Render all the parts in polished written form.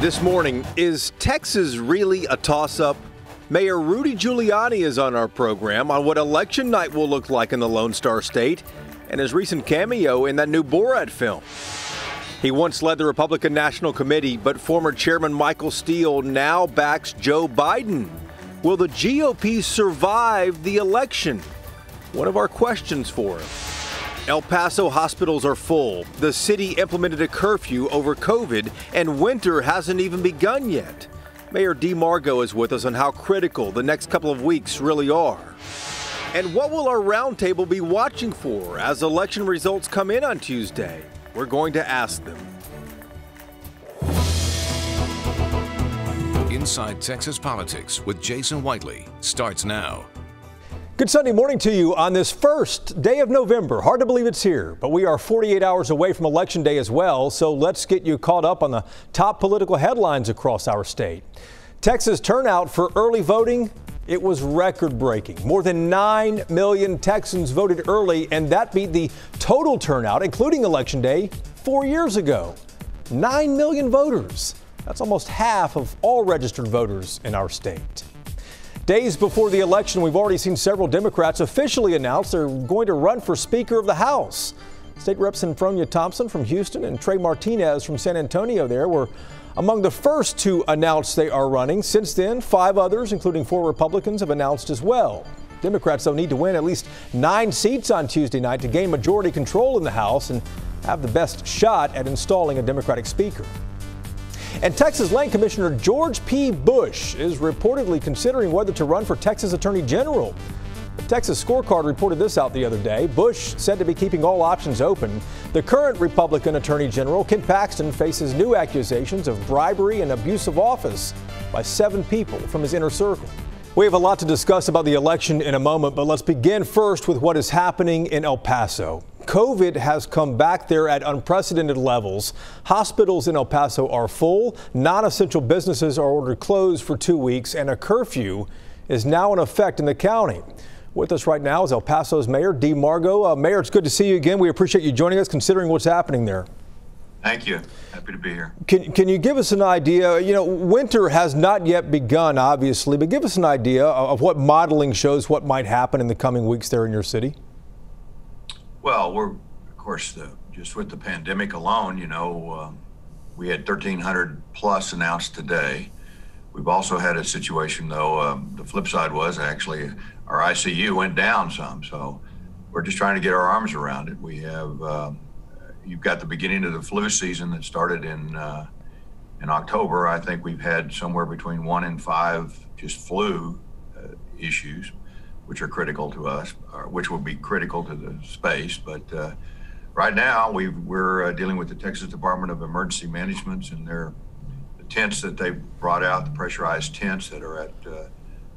This morning, is Texas really a toss-up? Mayor Rudy Giuliani is on our program on what election night will look like in the Lone Star State and his recent cameo in that new Borat film. He once led the Republican National Committee, but former Chairman Michael Steele now backs Joe Biden. Will the GOP survive the election? One of our questions for him. El Paso hospitals are full. The city implemented a curfew over COVID, and winter hasn't even begun yet. Mayor Dee Margo is with us on how critical the next couple of weeks really are. And what will our roundtable be watching for as election results come in on Tuesday? We're going to ask them. Inside Texas Politics with Jason Whiteley starts now. Good Sunday morning to you on this first day of November. Hard to believe it's here, but we are 48 hours away from Election Day as well, so let's get you caught up on the top political headlines across our state. Texas turnout for early voting, it was record-breaking. More than 9 million Texans voted early, and that beat the total turnout, including Election Day, 4 years ago. 9 million voters. That's almost half of all registered voters in our state. Days before the election, we've already seen several Democrats officially announce they're going to run for Speaker of the House. State Reps Infronia Thompson from Houston and Trey Martinez from San Antonio there were among the first to announce they are running. Since then, 5 others, including 4 Republicans, have announced as well. Democrats, though, need to win at least 9 seats on Tuesday night to gain majority control in the House and have the best shot at installing a Democratic Speaker. And Texas Land Commissioner George P. Bush is reportedly considering whether to run for Texas Attorney General. The Texas Scorecard reported this out the other day. Bush said to be keeping all options open. The current Republican Attorney General, Ken Paxton, faces new accusations of bribery and abuse of office by 7 people from his inner circle. We have a lot to discuss about the election in a moment, but let's begin first with what is happening in El Paso. COVID has come back there at unprecedented levels. Hospitals in El Paso are full, non-essential businesses are ordered closed for 2 weeks, and a curfew is now in effect in the county. With us right now is El Paso's Mayor Dee Margo. Mayor, it's good to see you again. We appreciate you joining us considering what's happening there. Thank you. Happy to be here. Can you give us an idea? You know, winter has not yet begun, obviously, but give us an idea of what modeling shows what might happen in the coming weeks there in your city. Well, we're, of course, just with the pandemic alone, you know, we had 1,300 plus announced today. We've also had a situation, though, the flip side was actually our ICU went down some. So we're just trying to get our arms around it. We have, you've got the beginning of the flu season that started in October. I think we've had somewhere between 1 and 5 just flu issues, which are critical to us, or which will be critical to the space. But right now we're dealing with the Texas Department of Emergency Management and the tents that they brought out, the pressurized tents that are at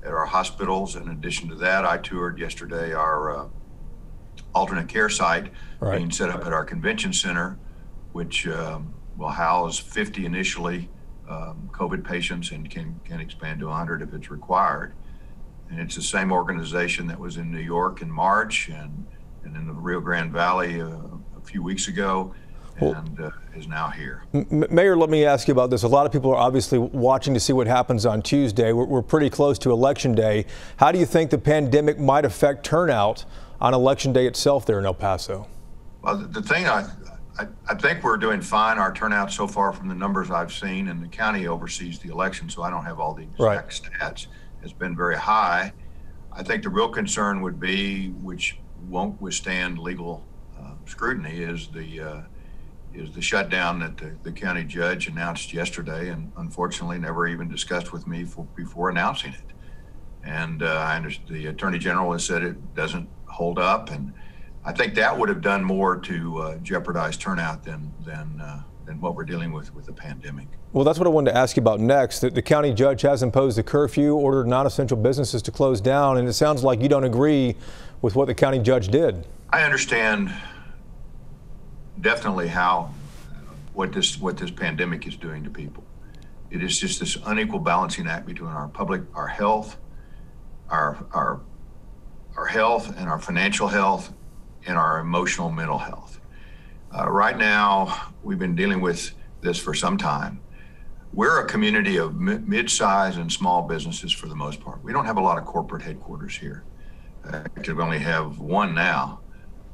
our hospitals. In addition to that, I toured yesterday our alternate care site being set up at our convention center, which will house 50 initially COVID patients and can expand to 100 if it's required. And it's the same organization that was in New York in March and in the Rio Grande Valley a few weeks ago and is now here. Mayor, let me ask you about this. A lot of people are obviously watching to see what happens on Tuesday. We're pretty close to Election Day. How do you think the pandemic might affect turnout on Election Day itself there in El Paso? Well, the thing I think we're doing fine. Our turnout so far from the numbers I've seen, and the county oversees the election, so I don't have all the exact stats. Has been very high. I think the real concern would be, which won't withstand legal scrutiny, is the shutdown that the county judge announced yesterday, and unfortunately never even discussed with me before announcing it. And I understand the Attorney General has said it doesn't hold up, and I think that would have done more to jeopardize turnout than what we're dealing with the pandemic. Well, that's what I wanted to ask you about next. The county judge has imposed a curfew, ordered non-essential businesses to close down, and it sounds like you don't agree with what the county judge did. I understand definitely what this pandemic is doing to people. It is just this unequal balancing act between our health and our financial health and our emotional mental health. Right now, we've been dealing with this for some time. We're a community of mid-size and small businesses for the most part. We don't have a lot of corporate headquarters here. Actually, we only have one now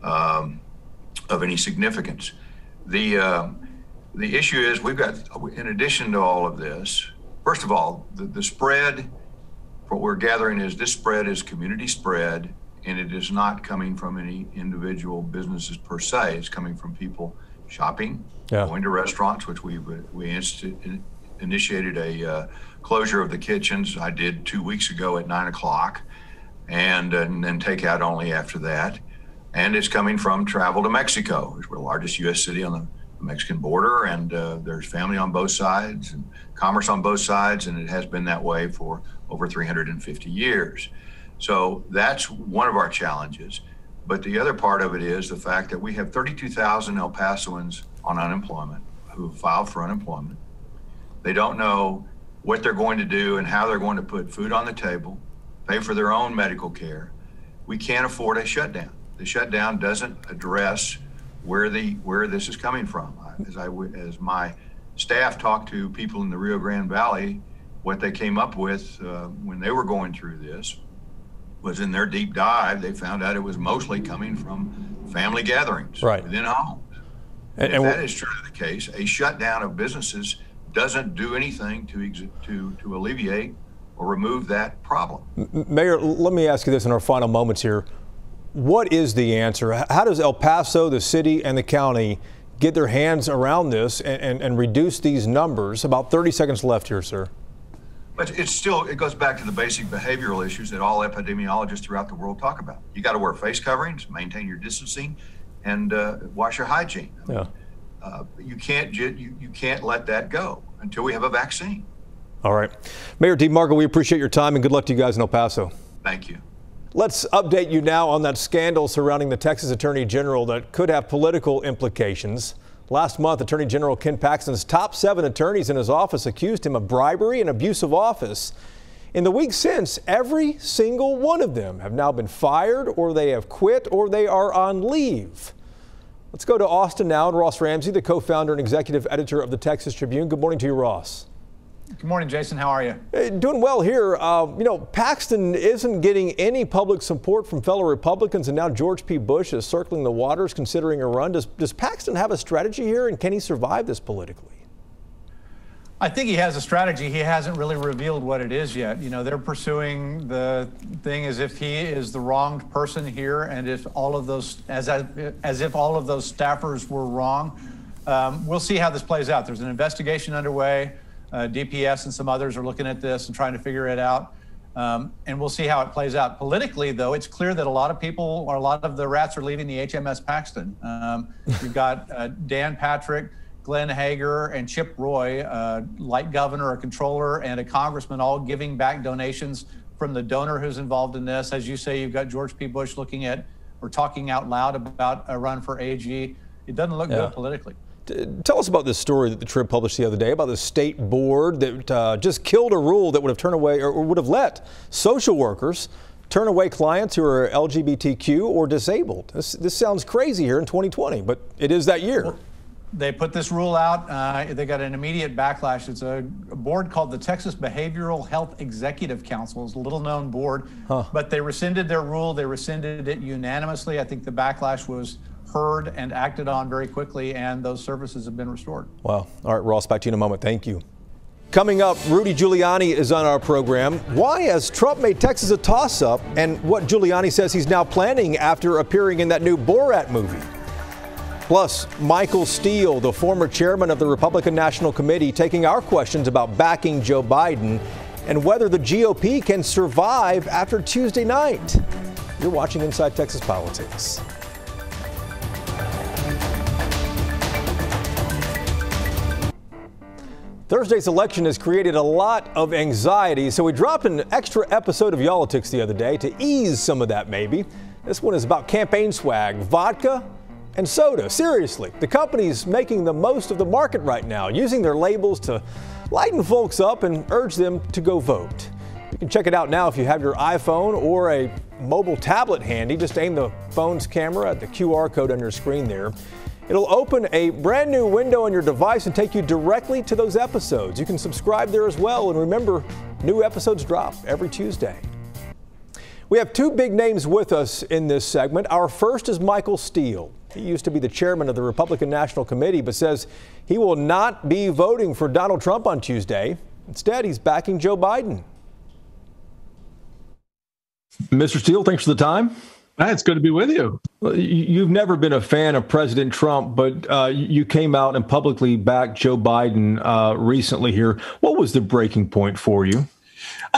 of any significance. The issue is we've got, in addition to all of this, first of all, the spread, what we're gathering is this spread is community spread, and it is not coming from any individual businesses per se. It's coming from people shopping, going to restaurants, which we initiated a closure of the kitchens. I did 2 weeks ago at 9 o'clock, and then takeout only after that. And it's coming from travel to Mexico, which we're the largest U.S. city on the Mexican border, and there's family on both sides and commerce on both sides, and it has been that way for over 350 years. So that's one of our challenges. But the other part of it is the fact that we have 32,000 El Pasoans on unemployment who filed for unemployment. They don't know what they're going to do and how they're going to put food on the table, pay for their own medical care. We can't afford a shutdown. The shutdown doesn't address where this is coming from. As my staff talked to people in the Rio Grande Valley, what they came up with when they were going through this was, in their deep dive, they found out it was mostly coming from family gatherings within homes. And if that is true to the case, a shutdown of businesses doesn't do anything to alleviate or remove that problem. Mayor, let me ask you this in our final moments here. What is the answer? How does El Paso, the city, and the county get their hands around this and reduce these numbers? About 30 seconds left here, sir. But it goes back to the basic behavioral issues that all epidemiologists throughout the world talk about. You got to wear face coverings, maintain your distancing, and wash your hygiene. I mean, you can't let that go until we have a vaccine. All right. Mayor Dee Margo, we appreciate your time, and good luck to you guys in El Paso. Thank you. Let's update you now on that scandal surrounding the Texas Attorney General that could have political implications. Last month, Attorney General Ken Paxton's top 7 attorneys in his office accused him of bribery and abuse of office. In the week since, every single one of them have now been fired, or they have quit, or they are on leave. Let's go to Austin now, and Ross Ramsey, the co-founder and executive editor of the Texas Tribune. Good morning to you, Ross. Good morning, Jason. How are you? Doing well here. Paxton isn't getting any public support from fellow Republicans, and now George P. Bush is circling the waters, considering a run. Does Paxton have a strategy here, and can he survive this politically? I think he has a strategy. He hasn't really revealed what it is yet. You know, they're pursuing the thing as if he is the wronged person here, and if all of those, as if all of those staffers were wrong. We'll see how this plays out. There's an investigation underway. DPS and some others are looking at this and trying to figure it out. And we'll see how it plays out. Politically, though, it's clear that a lot of the rats are leaving the HMS Paxton. You've got Dan Patrick, Glenn Hager, and Chip Roy, light governor, a controller, and a congressman, all giving back donations from the donor who's involved in this. As you say, you've got George P. Bush looking at, or talking out loud about, a run for AG. It doesn't look good politically. Tell us about this story that the Trib published the other day about the state board that just killed a rule that would have turned away, or would have let social workers turn away clients who are LGBTQ or disabled. This sounds crazy here in 2020, but it is that year. Well, they put this rule out. They got an immediate backlash. It's a board called the Texas Behavioral Health Executive Council. It's a little-known board, but they rescinded their rule. They rescinded it unanimously. I think the backlash was heard and acted on very quickly, and those services have been restored. Wow. All right, Ross, back to you in a moment. Thank you. Coming up, Rudy Giuliani is on our program. Why has Trump made Texas a toss-up, and what Giuliani says he's now planning after appearing in that new Borat movie? Plus, Michael Steele, the former chairman of the Republican National Committee, taking our questions about backing Joe Biden and whether the GOP can survive after Tuesday night. You're watching Inside Texas Politics. Thursday's election has created a lot of anxiety, so we dropped an extra episode of Yolitics the other day to ease some of that, maybe. This one is about campaign swag, vodka and soda. Seriously, the company's making the most of the market right now, using their labels to lighten folks up and urge them to go vote. You can check it out now if you have your iPhone or a mobile tablet handy. Just aim the phone's camera at the QR code on your screen there. It'll open a brand new window on your device and take you directly to those episodes. You can subscribe there as well. And remember, new episodes drop every Tuesday. We have two big names with us in this segment. Our first is Michael Steele. He used to be the chairman of the Republican National Committee, but says he will not be voting for Donald Trump on Tuesday. Instead, he's backing Joe Biden. Mr. Steele, thanks for the time. It's good to be with you. You've never been a fan of President Trump, but you came out and publicly backed Joe Biden recently here. What was the breaking point for you?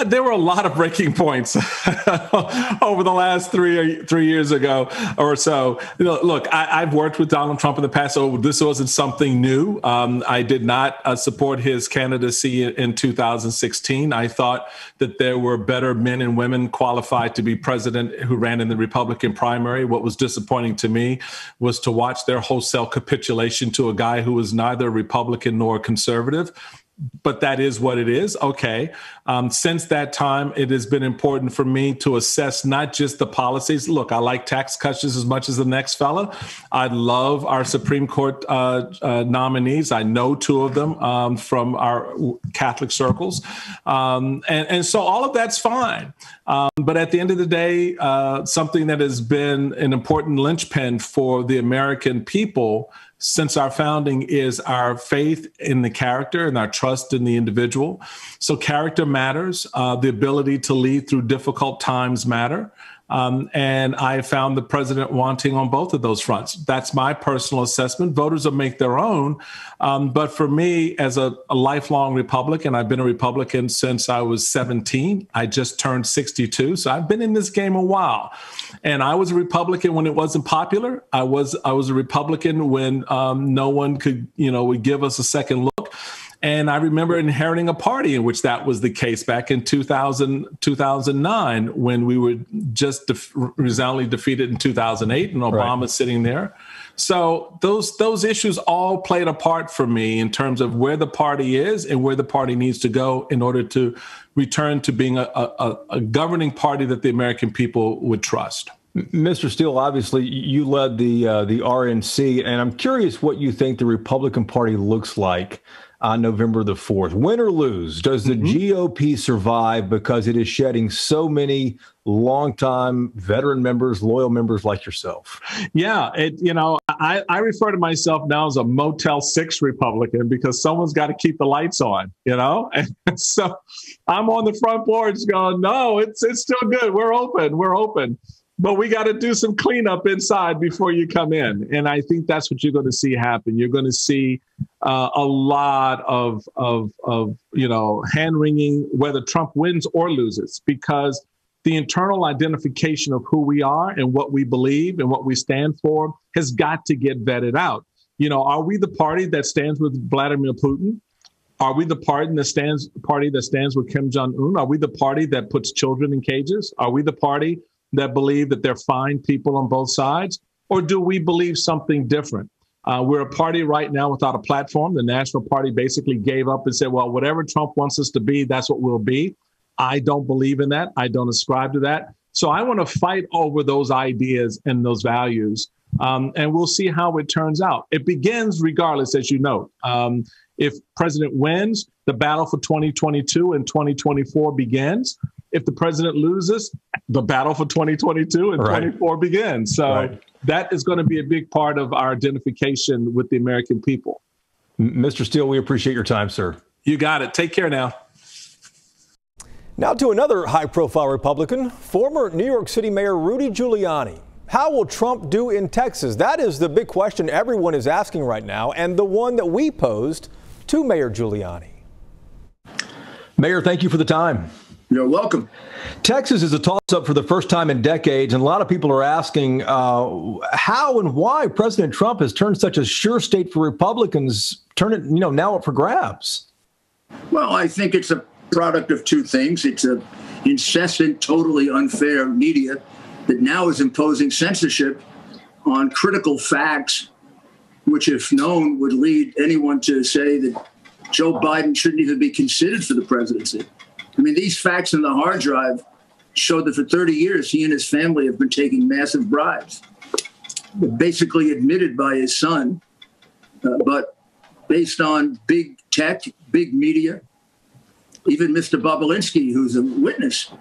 There were a lot of breaking points over the last three years ago or so. You know, look, I've worked with Donald Trump in the past, so this wasn't something new. I did not support his candidacy in 2016. I thought that there were better men and women qualified to be president who ran in the Republican primary. What was disappointing to me was to watch their wholesale capitulation to a guy who was neither Republican nor conservative. But that is what it is. Okay. Since that time, it has been important for me to assess not just the policies. Look, I like tax cuts just as much as the next fella. I love our Supreme Court nominees. I know two of them from our Catholic circles. And so all of that's fine. But at the end of the day, something that has been an important linchpin for the American people since our founding is our faith in the character and our trust in the individual. So character matters. The ability to lead through difficult times matter. And I found the president wanting on both of those fronts. That's my personal assessment. Voters will make their own. But for me, as a lifelong Republican, I've been a Republican since I was 17. I just turned 62. So I've been in this game a while. And I was a Republican when it wasn't popular. I was a Republican when no one could, would give us a second look. And I remember inheriting a party in which that was the case back in 2009, when we were just resoundingly defeated in 2008 and Obama right. sitting there. So those issues all played a part for me in terms of where the party is and where the party needs to go in order to return to being a governing party that the American people would trust. Mr. Steele, obviously, you led the RNC, and I'm curious what you think the Republican Party looks like on November the 4th. Win or lose, does the GOP survive because it is shedding so many longtime veteran members, loyal members like yourself? Yeah, I refer to myself now as a Motel 6 Republican because someone's got to keep the lights on, And so I'm on the front porch going, no, it's still good. We're open. But we got to do some cleanup inside before you come in. And I think that's what you're going to see happen. You're going to see a lot of hand-wringing, whether Trump wins or loses, because the internal identification of who we are and what we believe and what we stand for has got to get vetted out. Are we the party that stands with Vladimir Putin? Are we the party that stands with Kim Jong-un? Are we the party that puts children in cages? Are we the party that believe that they're fine people on both sides? Or do we believe something different? We're a party right now without a platform. The National Party basically gave up and said, well, whatever Trump wants us to be, that's what we'll be. I don't believe in that. I don't ascribe to that. So I want to fight over those ideas and those values. And we'll see how it turns out. It begins regardless, as you know. If president wins, the battle for 2022 and 2024 begins. If the president loses, the battle for 2022 and 2024 begins. So that is going to be a big part of our identification with the American people. Mr. Steele, we appreciate your time, sir. You got it. Take care now. Now to another high-profile Republican, former New York City Mayor Rudy Giuliani. How will Trump do in Texas? That is the big question everyone is asking right now, and the one that we posed to Mayor Giuliani. Mayor, thank you for the time. You're welcome. Texas is a toss-up for the first time in decades, and a lot of people are asking how and why President Trump has turned such a sure state for Republicans, turn it, now up for grabs. Well, I think it's a product of two things. It's an incessant, totally unfair media that now is imposing censorship on critical facts, which, if known, would lead anyone to say that Joe Biden shouldn't even be considered for the presidency. I mean, these facts in the hard drive show that for 30 years, he and his family have been taking massive bribes. basically admitted by his son, but based on big tech, big media. Even Mr. Bobolinsky, who's a witness,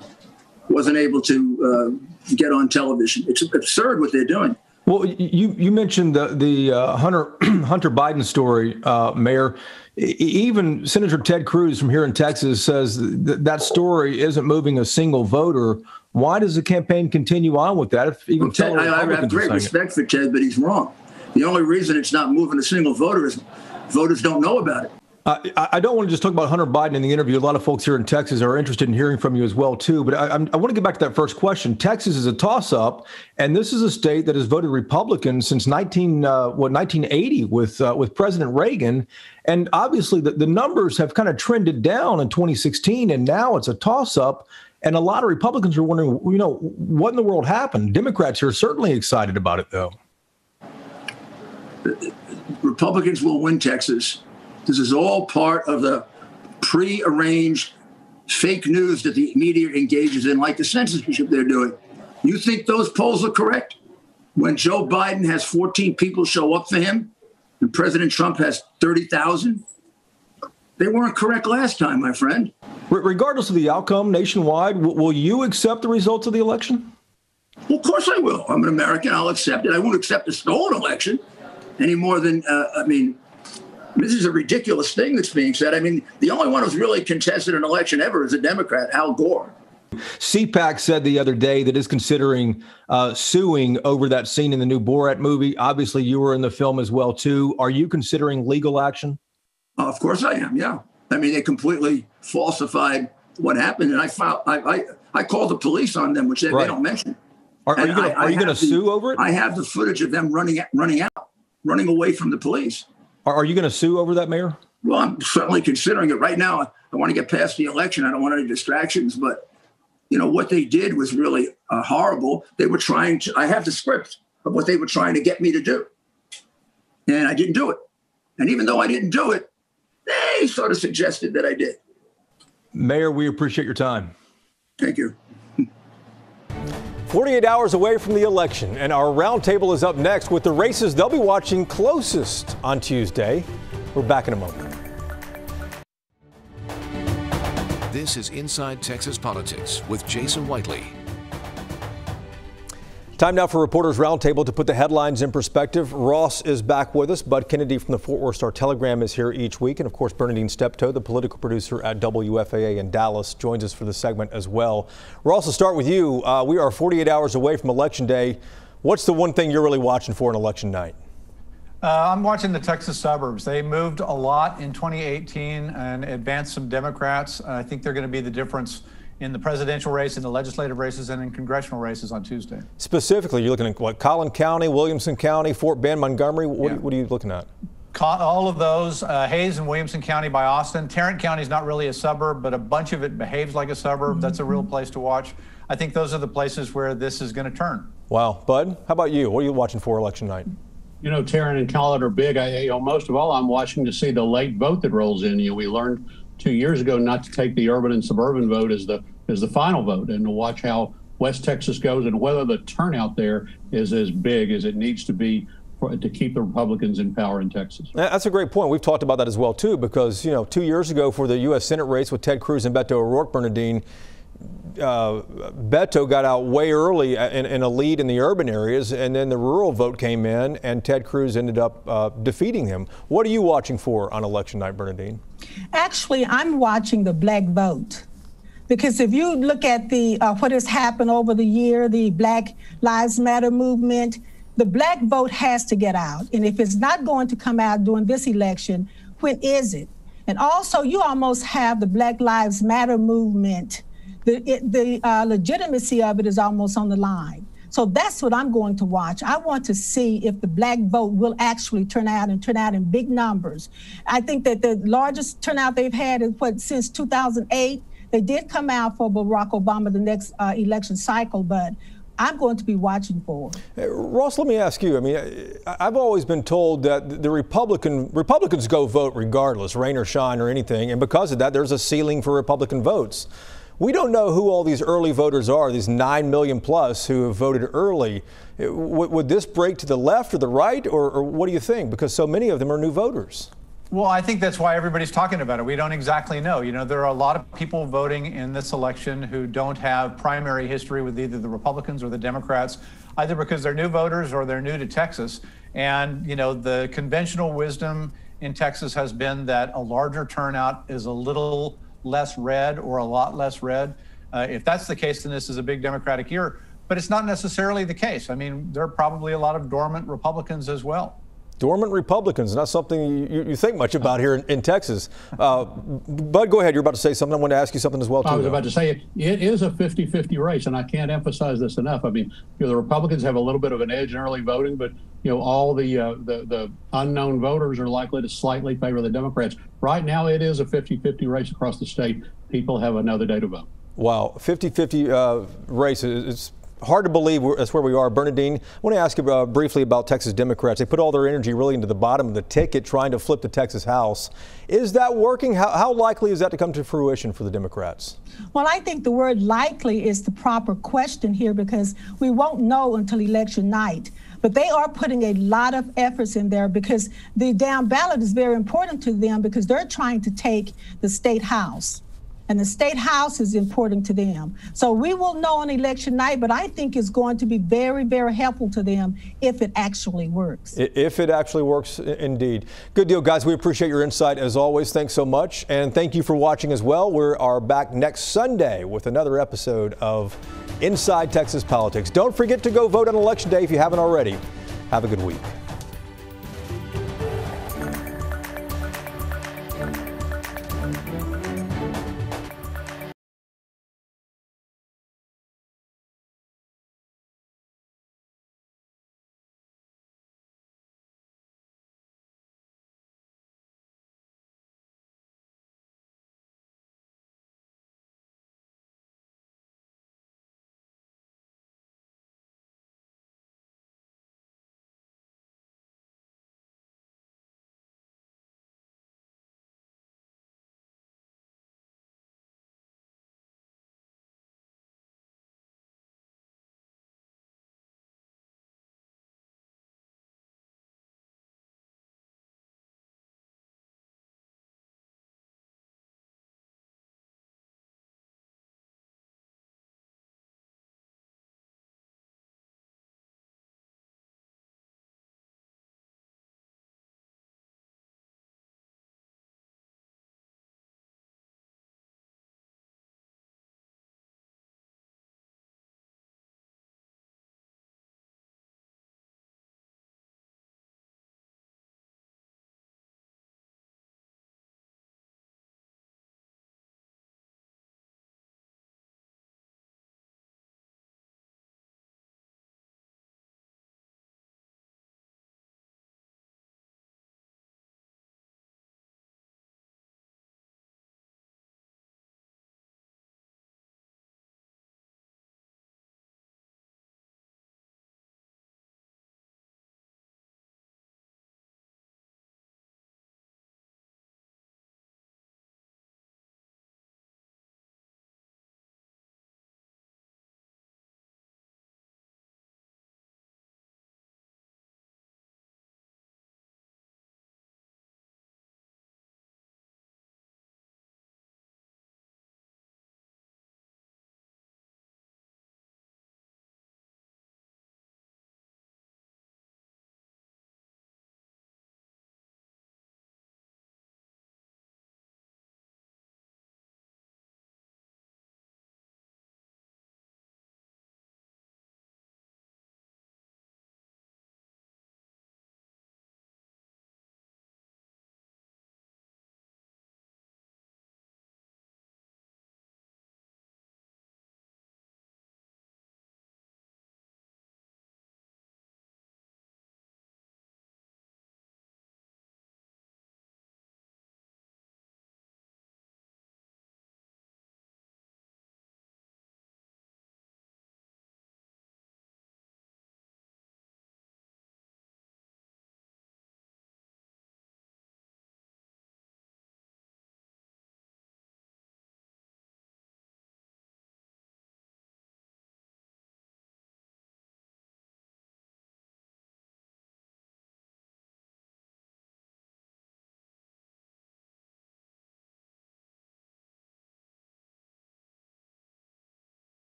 wasn't able to get on television. It's absurd what they're doing. Well, you mentioned the Hunter Biden story, Mayor. Even Senator Ted Cruz from here in Texas says that story isn't moving a single voter. Why does the campaign continue on with that? If even I have great respect for Ted, but he's wrong. The only reason it's not moving a single voter is voters don't know about it. I don't want to just talk about Hunter Biden in the interview. A lot of folks here in Texas are interested in hearing from you as well, too. But I want to get back to that first question. Texas is a toss-up, and this is a state that has voted Republican since 1980 with President Reagan. And obviously, the numbers have kind of trended down in 2016, and now it's a toss-up. And a lot of Republicans are wondering, you know, what in the world happened? Democrats are certainly excited about it, though. Republicans will win Texas. This is all part of the prearranged fake news that the media engages in, like the censorship they're doing. You think those polls are correct? When Joe Biden has 14 people show up for him and President Trump has 30,000, they weren't correct last time, my friend. Regardless of the outcome nationwide, will you accept the results of the election? Well, of course I will. I'm an American. I'll accept it. I won't accept a stolen election any more than, this is a ridiculous thing that's being said. I mean, the only one who's really contested an election ever is a Democrat, Al Gore. CPAC said the other day that it's considering suing over that scene in the new Borat movie. Obviously, you were in the film as well, too. Are you considering legal action? Of course I am, yeah. I mean, they completely falsified what happened, and I called the police on them, which they don't mention. Are you going to sue over it? I have the footage of them running away from the police. Are you going to sue over that, Mayor? Well, I'm certainly considering it right now. I want to get past the election. I don't want any distractions. But, you know, what they did was really horrible. They were trying to, I have the script of what they were trying to get me to do. And I didn't do it. And even though I didn't do it, they sort of suggested that I did. Mayor, we appreciate your time. Thank you. 48 hours away from the election, and our roundtable is up next with the races they'll be watching closest on Tuesday. We're back in a moment. This is Inside Texas Politics with Jason Whiteley. Time now for Reporters Roundtable to put the headlines in perspective. Ross is back with us. Bud Kennedy from the Fort Worth Star-Telegram is here each week. And, of course, Bernadine Steptoe, the political producer at WFAA in Dallas, joins us for the segment as well. Ross, to start with you, we are 48 hours away from Election Day. What's the one thing you're really watching for on Election Night? I'm watching the Texas suburbs. They moved a lot in 2018 and advanced some Democrats. I think they're going to be the difference in the presidential race, in the legislative races, and in congressional races on Tuesday. Specifically, you're looking at what, Collin County, Williamson County, Fort Bend, Montgomery? What are you looking at? All of those, Hayes and Williamson County by Austin. Tarrant County is not really a suburb, but a bunch of it behaves like a suburb. Mm-hmm. That's a real place to watch. I think those are the places where this is going to turn. Wow. Bud, how about you? What are you watching for election night? You know, Tarrant and Collin are big. Most of all, I'm watching to see the late vote that rolls in. You know, we learned 2 years ago not to take the urban and suburban vote as the final vote, and to watch how West Texas goes and whether the turnout there is as big as it needs to be to keep the Republicans in power in Texas. That's a great point. We've talked about that as well, too, because, you know, 2 years ago for the U.S. Senate race with Ted Cruz and Beto O'Rourke, Bernadine, Beto got out way early in a lead in the urban areas, and then the rural vote came in and Ted Cruz ended up defeating him. What are you watching for on election night, Bernadine? Actually, I'm watching the black vote, because if you look at the what has happened over the year, the Black Lives Matter movement, the black vote has to get out. And if it's not going to come out during this election, when is it? And also, you almost have the Black Lives Matter movement. The legitimacy of it is almost on the line. So that's what I'm going to watch. I want to see if the black vote will actually turn out in big numbers. I think that the largest turnout they've had is since 2008. They did come out for Barack Obama the next election cycle, but I'm going to be watching for. Ross, let me ask you. I mean, I've always been told that the Republicans go vote regardless, rain or shine or anything. And because of that, there's a ceiling for Republican votes. We don't know who all these early voters are, these 9 million plus who have voted early. Would this break to the left or the right, or what do you think? Because so many of them are new voters. Well, I think that's why everybody's talking about it. We don't exactly know. You know, there are a lot of people voting in this election who don't have primary history with either the Republicans or the Democrats, either because they're new voters or they're new to Texas. And, you know, the conventional wisdom in Texas has been that a larger turnout is a little less red or a lot less red. If that's the case, then this is a big Democratic year. But it's not necessarily the case. I mean, there are probably a lot of dormant Republicans as well. Dormant Republicans, not something you think much about here in Texas. Bud, go ahead. You're about to say something. I want to ask you something as well, too. I was about to say it is a 50-50 race, and I can't emphasize this enough. I mean, you know, the Republicans have a little bit of an edge in early voting, but, you know, all the unknown voters are likely to slightly favor the Democrats. Right now, it is a 50-50 race across the state. People have another day to vote. Wow, 50-50 race is hard to believe that's where we are. Bernadine, I want to ask you briefly about Texas Democrats. They put all their energy really into the bottom of the ticket trying to flip the Texas House. Is that working? How likely is that to come to fruition for the Democrats? Well, I think the word likely is the proper question here because we won't know until election night. But they are putting a lot of efforts in there because the down ballot is very important to them because they're trying to take the state house. And the state house is important to them. So we will know on election night, but I think it's going to be very, very helpful to them if it actually works. If it actually works, indeed. Good deal, guys. We appreciate your insight as always. Thanks so much. And thank you for watching as well. We are back next Sunday with another episode of Inside Texas Politics. Don't forget to go vote on Election Day if you haven't already. Have a good week.